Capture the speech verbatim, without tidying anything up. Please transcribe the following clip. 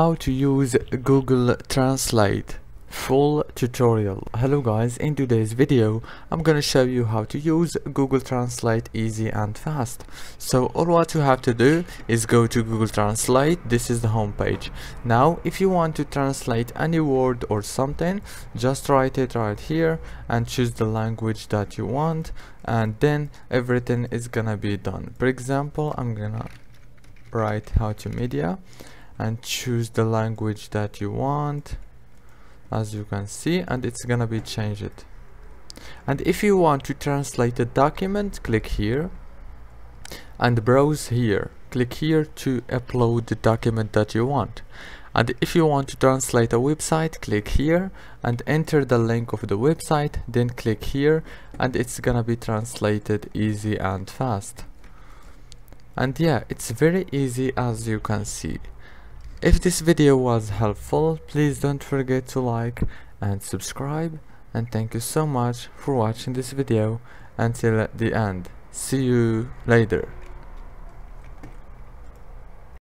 How to use Google Translate full tutorial. Hello guys, in today's video I'm gonna show you how to use Google Translate easy and fast. So all what you have to do is go to Google Translate. This is the home page. Now if you want to translate any word or something, just write it right here and choose the language that you want, and then everything is gonna be done. For example, I'm gonna write How to Media and choose the language that you want, as you can see, and it's gonna be changed. And if you want to translate a document, click here and browse here. Click here to upload the document that you want. And if you want to translate a website, click here and enter the link of the website, then click here and it's gonna be translated easy and fast. And yeah, it's very easy, as you can see. If this video was helpful, please don't forget to like and subscribe, and thank you so much for watching this video until the end. See you later.